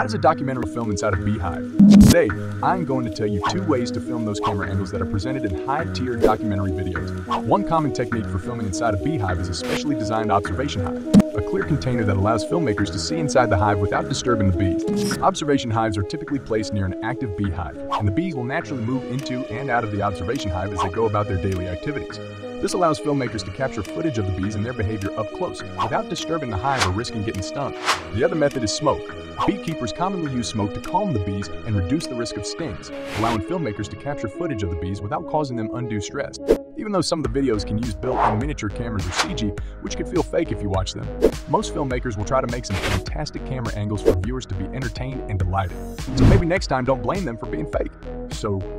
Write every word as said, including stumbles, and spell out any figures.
How does a documentary film inside a beehive? Today, I'm going to tell you two ways to film those camera angles that are presented in high-tier documentary videos. One common technique for filming inside a beehive is a specially designed observation hive, a clear container that allows filmmakers to see inside the hive without disturbing the bees. Observation hives are typically placed near an active beehive, and the bees will naturally move into and out of the observation hive as they go about their daily activities. This allows filmmakers to capture footage of the bees and their behavior up close, without disturbing the hive or risking getting stung. The other method is smoke. Beekeepers commonly use smoke to calm the bees and reduce the risk of stings, allowing filmmakers to capture footage of the bees without causing them undue stress. Even though some of the videos can use built-in miniature cameras or C G, which can feel fake if you watch them, most filmmakers will try to make some fantastic camera angles for viewers to be entertained and delighted. So maybe next time, don't blame them for being fake. So